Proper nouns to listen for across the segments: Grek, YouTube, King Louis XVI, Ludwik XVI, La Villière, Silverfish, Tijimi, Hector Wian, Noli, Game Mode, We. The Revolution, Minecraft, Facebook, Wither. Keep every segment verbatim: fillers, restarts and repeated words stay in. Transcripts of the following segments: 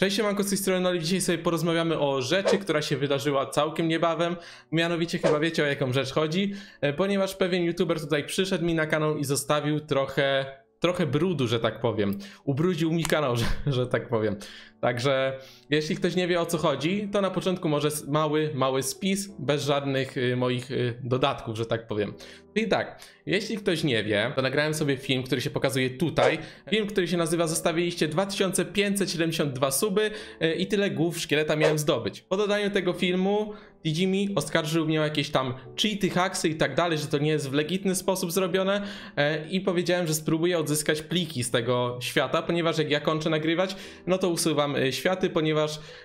Cześć, siemanko, z tej strony Noli. Dzisiaj sobie porozmawiamy o rzeczy, która się wydarzyła całkiem niebawem. Mianowicie chyba wiecie, o jaką rzecz chodzi, ponieważ pewien youtuber tutaj przyszedł mi na kanał i zostawił trochę, trochę brudu, że tak powiem. Ubrudził mi kanał, że, że tak powiem. Także jeśli ktoś nie wie, o co chodzi, to na początku może mały, mały spis, bez żadnych y, moich y, dodatków, że tak powiem. I tak, jeśli ktoś nie wie, to nagrałem sobie film, który się pokazuje tutaj. Film, który się nazywa Zostawiliście dwa tysiące pięćset siedemdziesiąt dwa suby y, i tyle głów szkieleta miałem zdobyć. Po dodaniu tego filmu Tijimi oskarżył mnie o jakieś tam cheaty, haksy i tak dalej, że to nie jest w legitny sposób zrobione y, i powiedziałem, że spróbuję odzyskać pliki z tego świata, ponieważ jak ja kończę nagrywać, no to usuwam światy, ponieważ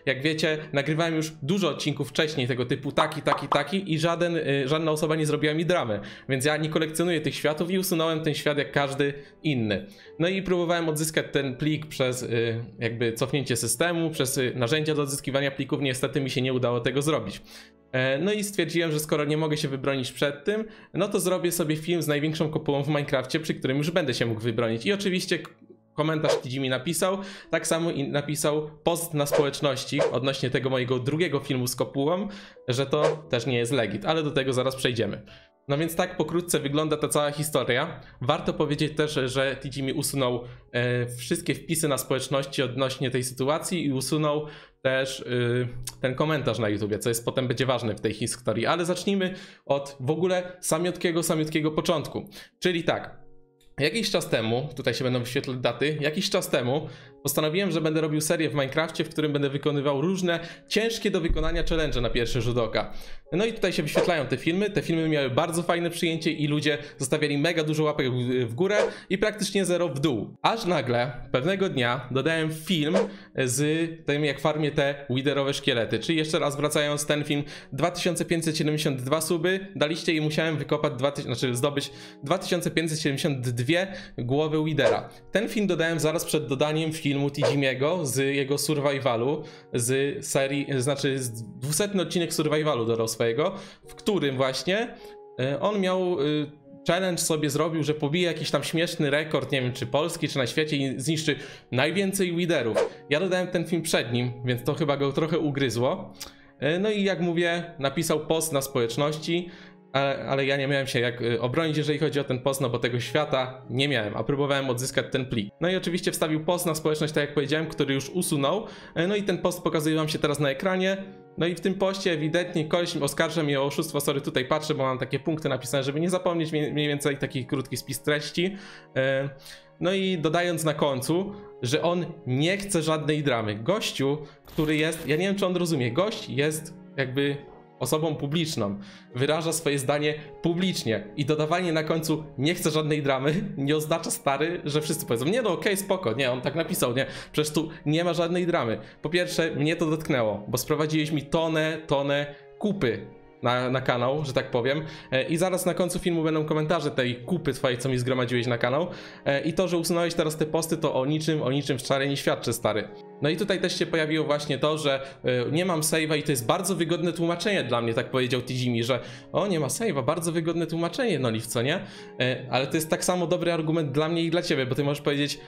jak wiecie, nagrywałem już dużo odcinków wcześniej tego typu taki, taki, taki i żaden, żadna osoba nie zrobiła mi dramy, więc ja nie kolekcjonuję tych światów i usunąłem ten świat jak każdy inny. No i próbowałem odzyskać ten plik przez jakby cofnięcie systemu, przez narzędzia do odzyskiwania plików, niestety mi się nie udało tego zrobić. No i stwierdziłem, że skoro nie mogę się wybronić przed tym, no to zrobię sobie film z największą kopułą w Minecrafcie, przy którym już będę się mógł wybronić i oczywiście komentarz Tijimi napisał, tak samo i napisał post na społeczności odnośnie tego mojego drugiego filmu z kopułą, że to też nie jest legit, ale do tego zaraz przejdziemy. No więc tak pokrótce wygląda ta cała historia. Warto powiedzieć też, że Tijimi usunął e, wszystkie wpisy na społeczności odnośnie tej sytuacji i usunął też e, ten komentarz na YouTubie, co jest potem będzie ważne w tej historii, ale zacznijmy od w ogóle samiutkiego, samiutkiego początku, czyli tak. Jakiś czas temu, tutaj się będą wyświetlać daty, jakiś czas temu postanowiłem, że będę robił serię w Minecrafcie, w którym będę wykonywał różne ciężkie do wykonania challenge na pierwszy rzut oka. No i tutaj się wyświetlają te filmy, te filmy miały bardzo fajne przyjęcie i ludzie zostawiali mega dużo łapek w górę i praktycznie zero w dół. Aż nagle, pewnego dnia dodałem film z tym, jak farmię te witherowe szkielety, czyli jeszcze raz wracając, ten film dwa tysiące pięćset siedemdziesiąt dwa suby daliście i musiałem wykopać, znaczy zdobyć dwa tysiące pięćset siedemdziesiąt dwie dwie głowy Withera. Ten film dodałem zaraz przed dodaniem filmu Tijimiego z jego survivalu, z serii, znaczy z dwusetny odcinek survivalu dodał swojego, w którym właśnie on miał challenge sobie zrobił, że pobije jakiś tam śmieszny rekord, nie wiem czy polski, czy na świecie i zniszczy najwięcej Witherów. Ja dodałem ten film przed nim, więc to chyba go trochę ugryzło. No i jak mówię, napisał post na społeczności, Ale, ale ja nie miałem się jak obronić, jeżeli chodzi o ten post, no bo tego świata nie miałem, a próbowałem odzyskać ten plik. No i oczywiście wstawił post na społeczność, tak jak powiedziałem, który już usunął. No i ten post pokazuje wam się teraz na ekranie. No i w tym poście ewidentnie koleś oskarża mnie o oszustwo, sorry, tutaj patrzę, bo mam takie punkty napisane, żeby nie zapomnieć, mniej więcej taki krótki spis treści. No i dodając na końcu, że on nie chce żadnej dramy. Gościu, który jest, ja nie wiem czy on rozumie, gość jest jakby osobą publiczną, wyraża swoje zdanie publicznie i dodawanie na końcu nie chce żadnej dramy nie oznacza, stary, że wszyscy powiedzą nie no okej, okay, spoko, nie, on tak napisał, nie, przecież tu nie ma żadnej dramy. Po pierwsze, mnie to dotknęło, bo sprowadziliśmy tonę, tonę kupy na, na kanał, że tak powiem, i zaraz na końcu filmu będą komentarze tej kupy twojej, co mi zgromadziłeś na kanał, i to, że usunąłeś teraz te posty, to o niczym, o niczym wcale nie świadczy, stary. No i tutaj też się pojawiło właśnie to, że nie mam save'a i to jest bardzo wygodne tłumaczenie dla mnie, tak powiedział Tijimi, że o, nie ma save'a, bardzo wygodne tłumaczenie, no Liv, co nie? Ale to jest tak samo dobry argument dla mnie i dla ciebie, bo ty możesz powiedzieć,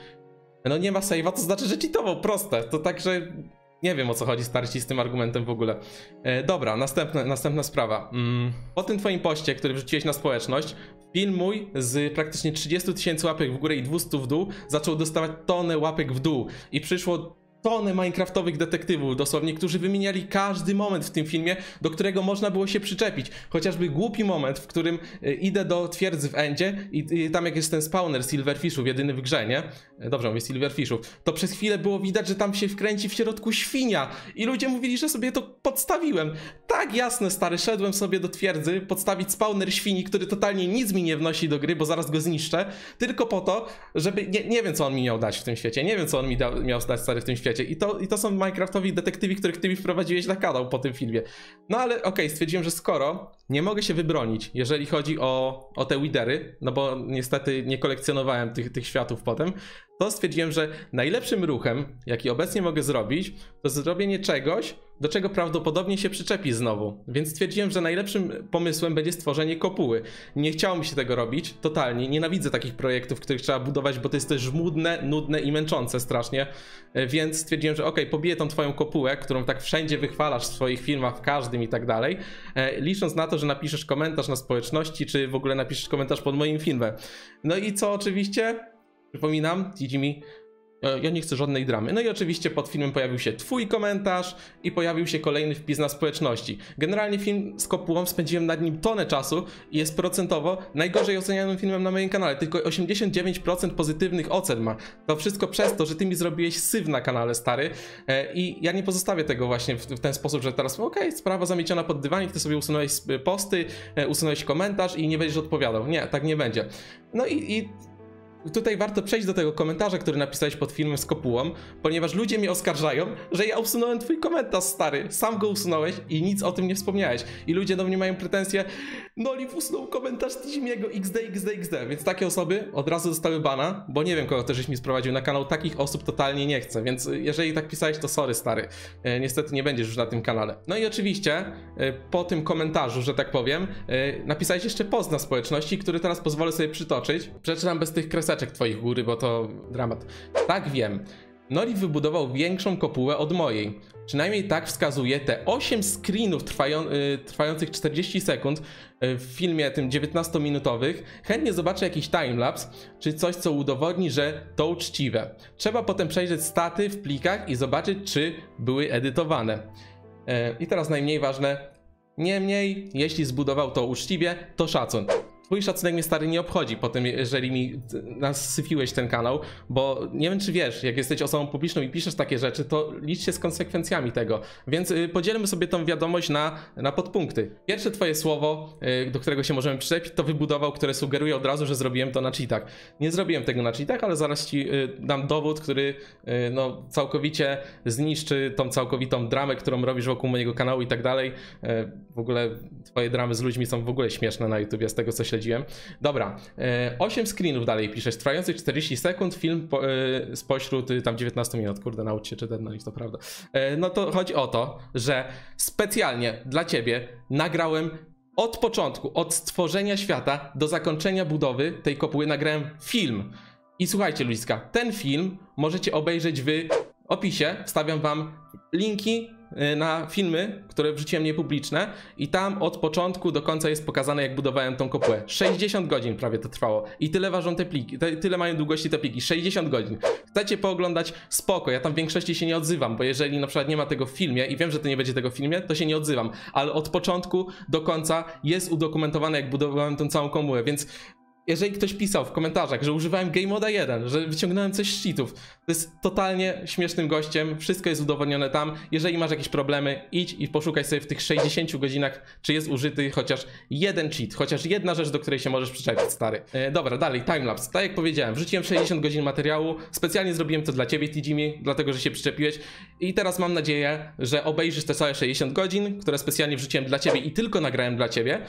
no nie ma save'a, to znaczy, że cheatował, proste, to także nie wiem, o co chodzi, starsi, z tym argumentem w ogóle. E, dobra, następna, następna sprawa. Mm. Po tym twoim poście, który wrzuciłeś na społeczność, film mój z praktycznie trzydziestu tysięcy łapek w górę i dwustu w dół zaczął dostawać tonę łapek w dół i przyszło tonę minecraftowych detektywów dosłownie, którzy wymieniali każdy moment w tym filmie, do którego można było się przyczepić. Chociażby głupi moment, w którym idę do twierdzy w Endzie i, i tam jak jest ten spawner Silverfishów, jedyny w grze, nie? Dobrze, mówię Silverfishów. To przez chwilę było widać, że tam się wkręci w środku świnia i ludzie mówili, że sobie to podstawiłem. Tak, jasne, stary, szedłem sobie do twierdzy podstawić spawner świni, który totalnie nic mi nie wnosi do gry, bo zaraz go zniszczę, tylko po to, żeby... Nie, nie wiem, co on mi miał dać w tym świecie, nie wiem, co on mi dał, miał dać, stary, w tym świecie. I to, I to są Minecraftowi detektywi, których ty mi wprowadziłeś na kanał po tym filmie. No ale okej, okay, stwierdziłem, że skoro nie mogę się wybronić, jeżeli chodzi o, o te withery, no bo niestety nie kolekcjonowałem tych, tych światów potem, to stwierdziłem, że najlepszym ruchem, jaki obecnie mogę zrobić, to zrobienie czegoś, do czego prawdopodobnie się przyczepi znowu. Więc stwierdziłem, że najlepszym pomysłem będzie stworzenie kopuły. Nie chciało mi się tego robić, totalnie. Nienawidzę takich projektów, których trzeba budować, bo to jest też żmudne, nudne i męczące strasznie. Więc stwierdziłem, że okej, pobiję tą twoją kopułę, którą tak wszędzie wychwalasz w swoich filmach, w każdym i tak dalej, licząc na to, że napiszesz komentarz na społeczności, czy w ogóle napiszesz komentarz pod moim filmem. No i co oczywiście? Przypominam, Tijimi, ja nie chcę żadnej dramy. No i oczywiście pod filmem pojawił się twój komentarz i pojawił się kolejny wpis na społeczności. Generalnie film z kopułą, spędziłem nad nim tonę czasu i jest procentowo najgorzej ocenianym filmem na moim kanale. Tylko osiemdziesiąt dziewięć procent pozytywnych ocen ma. To wszystko przez to, że ty mi zrobiłeś syf na kanale, stary. I ja nie pozostawię tego właśnie w ten sposób, że teraz okej, okay, sprawa zamieciona pod dywanik, ty sobie usunąłeś posty, usunąłeś komentarz i nie będziesz odpowiadał. Nie, tak nie będzie. No i... i tutaj warto przejść do tego komentarza, który napisałeś pod filmem z kopułą, ponieważ ludzie mnie oskarżają, że ja usunąłem twój komentarz, stary. Sam go usunąłeś i nic o tym nie wspomniałeś. I ludzie do mnie mają pretensje, Noli usunął komentarz Tijimiego XDXDXD. Więc takie osoby od razu zostały bana, bo nie wiem, kogo też żeś mi sprowadził na kanał. Takich osób totalnie nie chcę, więc jeżeli tak pisałeś, to sorry, stary. Niestety nie będziesz już na tym kanale. No i oczywiście po tym komentarzu, że tak powiem, napisałeś jeszcze post na społeczności, który teraz pozwolę sobie przytoczyć. Przeczytam bez tych kreseczek twoich góry, bo to dramat. Tak, wiem. Noli wybudował większą kopułę od mojej. Przynajmniej tak wskazuje te osiem screenów trwają, yy, trwających czterdzieści sekund yy, w filmie tym dziewiętnastominutowych. Chętnie zobaczę jakiś timelapse, czy coś, co udowodni, że to uczciwe. Trzeba potem przejrzeć staty w plikach i zobaczyć, czy były edytowane. Yy, I teraz najmniej ważne. Niemniej, jeśli zbudował to uczciwie, to szacun. Twój szacunek mnie, stary, nie obchodzi po tym, jeżeli mi nasyfiłeś ten kanał, bo nie wiem, czy wiesz, jak jesteś osobą publiczną i piszesz takie rzeczy, to licz się z konsekwencjami tego. Więc podzielmy sobie tą wiadomość na, na podpunkty. Pierwsze twoje słowo, do którego się możemy przyczepić, to wybudował, które sugeruje od razu, że zrobiłem to na cheatach. Nie zrobiłem tego na cheatach, ale zaraz ci dam dowód, który no, całkowicie zniszczy tą całkowitą dramę, którą robisz wokół mojego kanału i tak dalej. W ogóle twoje dramy z ludźmi są w ogóle śmieszne na YouTubie, z tego co się śledziłem. Dobra, osiem screenów dalej piszesz, trwających czterdzieści sekund, film po, y, spośród y, tam dziewiętnastu minut, kurde, naucz się czytać na nich, to prawda. Y, no to chodzi o to, że specjalnie dla ciebie nagrałem od początku, od stworzenia świata do zakończenia budowy tej kopuły nagrałem film. I słuchajcie, ludziska, ten film możecie obejrzeć w opisie, wstawiam wam linki na filmy, które wrzuciłem niepubliczne i tam od początku do końca jest pokazane, jak budowałem tą kopułę. sześćdziesiąt godzin prawie to trwało i tyle ważą te pliki, te, tyle mają długości te pliki, sześćdziesiąt godzin. Chcecie pooglądać? Spoko, ja tam w większości się nie odzywam, bo jeżeli na przykład nie ma tego w filmie i wiem, że to nie będzie tego w filmie, to się nie odzywam, ale od początku do końca jest udokumentowane, jak budowałem tą całą komułę, więc jeżeli ktoś pisał w komentarzach, że używałem Game Moda jeden, że wyciągnąłem coś z cheatów, to jest totalnie śmiesznym gościem, wszystko jest udowodnione tam. Jeżeli masz jakieś problemy, idź i poszukaj sobie w tych sześćdziesięciu godzinach, czy jest użyty chociaż jeden cheat, chociaż jedna rzecz, do której się możesz przyczepić, stary. E, dobra, dalej, timelapse. Tak jak powiedziałem, wrzuciłem sześćdziesiąt godzin materiału, specjalnie zrobiłem to dla ciebie, Tijimi, dlatego, że się przyczepiłeś i teraz mam nadzieję, że obejrzysz te całe sześćdziesiąt godzin, które specjalnie wrzuciłem dla ciebie i tylko nagrałem dla ciebie.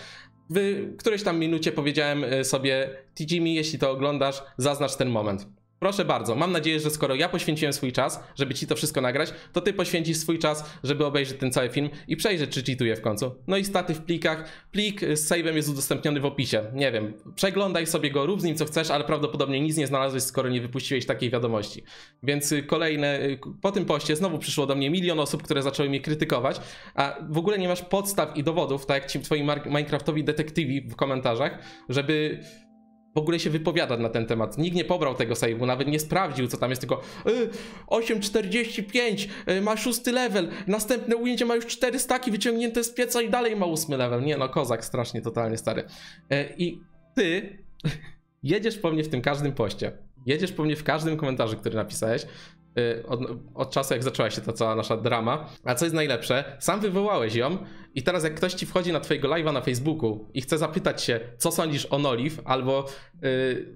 W którejś tam minucie powiedziałem sobie, Tijimi, jeśli to oglądasz, zaznacz ten moment. Proszę bardzo, mam nadzieję, że skoro ja poświęciłem swój czas, żeby ci to wszystko nagrać, to ty poświęcisz swój czas, żeby obejrzeć ten cały film i przejrzeć, czy cheatuje w końcu. No i staty w plikach. Plik z save'em jest udostępniony w opisie. Nie wiem, przeglądaj sobie go, rób z nim co chcesz, ale prawdopodobnie nic nie znalazłeś, skoro nie wypuściłeś takiej wiadomości. Więc kolejne, po tym poście znowu przyszło do mnie milion osób, które zaczęły mnie krytykować, a w ogóle nie masz podstaw i dowodów, tak jak ci twoi Minecraftowi detektywi w komentarzach, żeby w ogóle się wypowiada na ten temat. Nikt nie pobrał tego save'u, nawet nie sprawdził, co tam jest, tylko y, osiem czterdzieści pięć, y, ma szósty level, następne ujęcie ma już cztery staki wyciągnięte z pieca i dalej ma ósmy level. Nie no, kozak, strasznie, totalnie, stary. Y, I ty jedziesz po mnie w tym każdym poście, jedziesz po mnie w każdym komentarzu, który napisałeś, y, od, od czasu, jak zaczęła się ta cała nasza drama. A co jest najlepsze, sam wywołałeś ją. I teraz jak ktoś ci wchodzi na twojego live'a na Facebooku i chce zapytać się, co sądzisz o Noli, albo yy,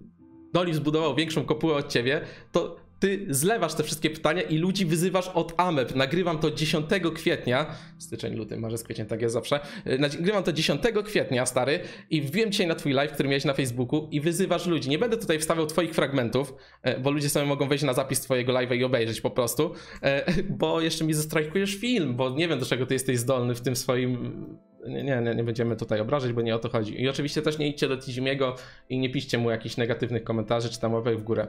Noli zbudował większą kopułę od ciebie, to ty zlewasz te wszystkie pytania i ludzi wyzywasz od A M E P. Nagrywam to dziesiątego kwietnia, styczeń, luty, marzec, kwiecień, tak jak zawsze. Nagrywam to dziesiątego kwietnia, stary, i wbiłem dzisiaj na twój live, który miałeś na Facebooku i wyzywasz ludzi. Nie będę tutaj wstawiał twoich fragmentów, bo ludzie sobie mogą wejść na zapis twojego live'a i obejrzeć po prostu, bo jeszcze mi zestrajkujesz film, bo nie wiem, do czego ty jesteś zdolny w tym swoim... Nie, nie, nie będziemy tutaj obrażać, bo nie o to chodzi. I oczywiście też nie idźcie do Tijimiego i nie piszcie mu jakichś negatywnych komentarzy czy tam łapek w górę.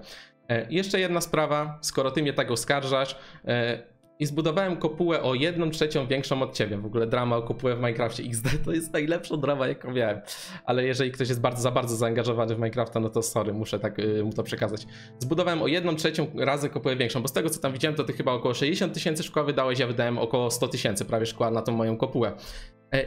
E, jeszcze jedna sprawa, skoro ty mnie tak oskarżasz, e, i zbudowałem kopułę o jedną trzecią większą od ciebie. W ogóle drama o kopułę w Minecrafcie X D to jest najlepsza drama, jaką miałem. Ale jeżeli ktoś jest bardzo, za bardzo zaangażowany w Minecrafta, no to sorry, muszę tak y, mu to przekazać. Zbudowałem o jedną trzecią razy kopułę większą, bo z tego co tam widziałem, to ty chyba około sześćdziesiąt tysięcy szkła wydałeś, ja wydałem około sto tysięcy prawie szkła na tą moją kopułę.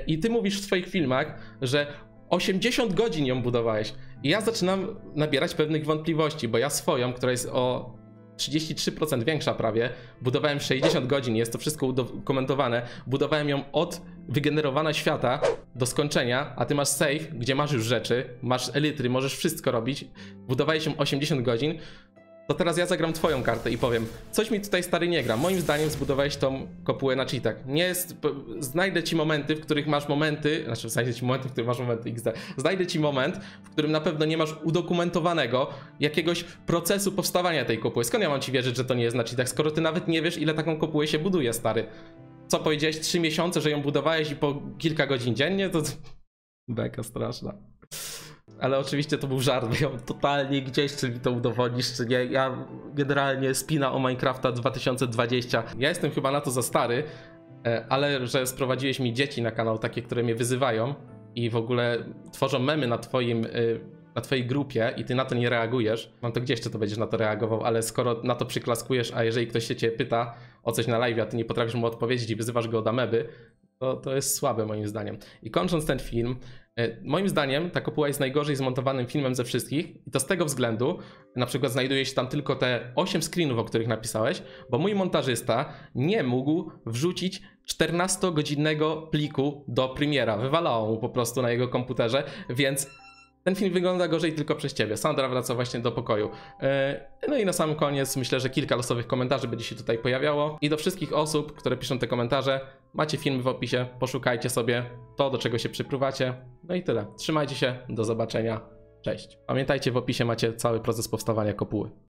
I ty mówisz w swoich filmach, że osiemdziesiąt godzin ją budowałeś. I ja zaczynam nabierać pewnych wątpliwości, bo ja swoją, która jest o trzydzieści trzy procent większa prawie, budowałem sześćdziesiąt godzin, jest to wszystko udokumentowane. Budowałem ją od wygenerowania świata do skończenia, a ty masz save, gdzie masz już rzeczy, masz elitry, możesz wszystko robić. Budowałeś ją osiemdziesiąt godzin. To teraz ja zagram twoją kartę i powiem, coś mi tutaj stary nie gra. Moim zdaniem zbudowałeś tą kopułę na cheatach. Nie jest... Znajdę ci momenty, w których masz momenty... Znaczy, znajdę ci momenty, w których masz momenty X D. Znajdę ci moment, w którym na pewno nie masz udokumentowanego jakiegoś procesu powstawania tej kopuły. Skąd ja mam ci wierzyć, że to nie jest na cheatach, skoro ty nawet nie wiesz, ile taką kopułę się buduje, stary? Co powiedziałeś? Trzy miesiące, że ją budowałeś i po kilka godzin dziennie? To... Beka straszna. Ale oczywiście to był żart, ja totalnie gdzieś, czy mi to udowodnisz, czy nie. Ja generalnie spina o Minecrafta dwa tysiące dwudziestego. Ja jestem chyba na to za stary, ale że sprowadziłeś mi dzieci na kanał, takie, które mnie wyzywają i w ogóle tworzą memy na twoim, na twojej grupie i ty na to nie reagujesz. Mam to gdzieś, czy to będziesz na to reagował, ale skoro na to przyklaskujesz, a jeżeli ktoś się cię pyta o coś na live, a ty nie potrafisz mu odpowiedzieć i wyzywasz go od ameby, to, to jest słabe moim zdaniem. I kończąc ten film, moim zdaniem ta kopuła jest najgorzej zmontowanym filmem ze wszystkich i to z tego względu, na przykład znajduje się tam tylko te osiem screenów, o których napisałeś, bo mój montażysta nie mógł wrzucić czternastogodzinnego pliku do Premiera. Wywalało mu po prostu na jego komputerze, więc ten film wygląda gorzej tylko przez ciebie. Sandra wraca właśnie do pokoju. No i na sam koniec myślę, że kilka losowych komentarzy będzie się tutaj pojawiało. I do wszystkich osób, które piszą te komentarze, macie filmy w opisie, poszukajcie sobie to, do czego się przypruwacie. No i tyle. Trzymajcie się, do zobaczenia, cześć. Pamiętajcie, w opisie macie cały proces powstawania kopuły.